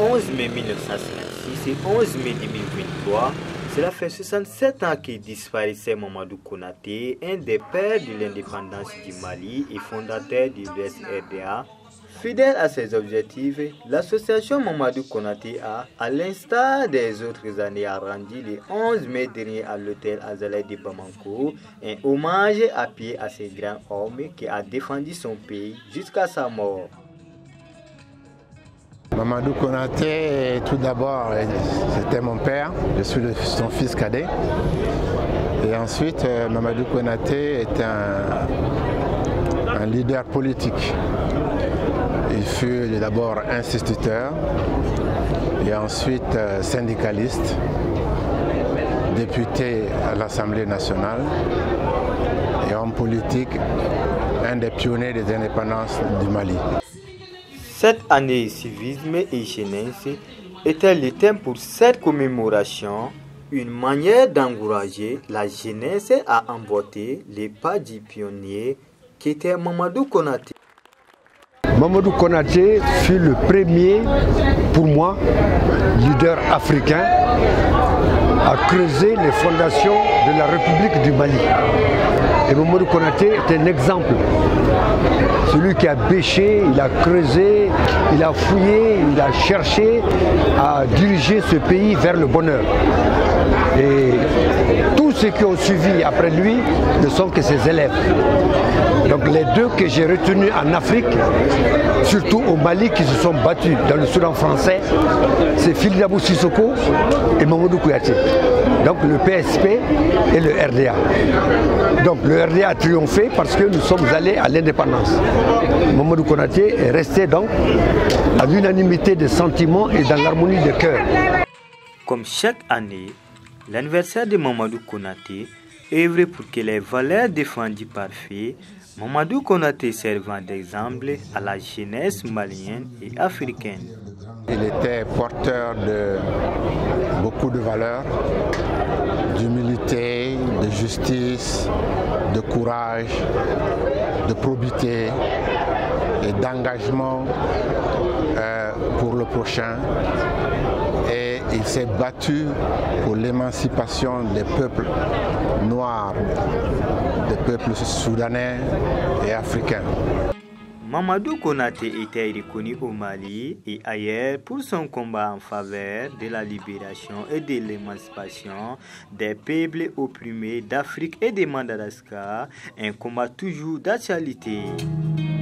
11 mai 1956 et 11 mai 2023, cela fait 67 ans qu'il disparaissait Mamadou Konaté, un des pères de l'indépendance du Mali et fondateur du US-RDA. Fidèle à ses objectifs, l'association Mamadou Konaté a, à l'instar des autres années, rendu le 11 mai dernier à l'hôtel Azalaï de Bamako un hommage à pied à ce grand homme qui a défendu son pays jusqu'à sa mort. Mamadou Konaté, tout d'abord, c'était mon père, je suis son fils cadet. Et ensuite, Mamadou Konaté est un leader politique. Il fut d'abord instituteur et ensuite syndicaliste, député à l'Assemblée nationale et homme politique, un des pionniers des indépendances du Mali. Cette année, civisme et jeunesse était le thème pour cette commémoration, une manière d'encourager la jeunesse à emboîter les pas du pionnier qui était Mamadou Konaté. Mamadou Konaté fut le premier, pour moi, leader africain à creuser les fondations de la République du Mali. Et Mamadou Konaté est un exemple. Celui qui a bêché, il a creusé, il a fouillé, il a cherché à diriger ce pays vers le bonheur. Et tous ceux qui ont suivi après lui ne sont que ses élèves. Donc les deux que j'ai retenus en Afrique, surtout au Mali, qui se sont battus dans le Soudan français, c'est Fily Dabo Sissoko et Mamadou Konaté. Donc le PSP et le RDA. Donc le RDA a triomphé parce que nous sommes allés à l'indépendance. Mamadou Konaté est resté donc à l'unanimité des sentiments et dans l'harmonie des cœurs. Comme chaque année, l'anniversaire de Mamadou Konaté œuvre pour que les valeurs défendues par Fily, Mamadou Konaté servant d'exemple à la jeunesse malienne et africaine. Il était porteur de beaucoup de valeurs, d'humilité, de justice, de courage, de probité et d'engagement pour le prochain. Et il s'est battu pour l'émancipation des peuples noirs, des peuples soudanais et africains. Mamadou Konaté était reconnu au Mali et ailleurs pour son combat en faveur de la libération et de l'émancipation des peuples opprimés d'Afrique et de Madagascar, un combat toujours d'actualité.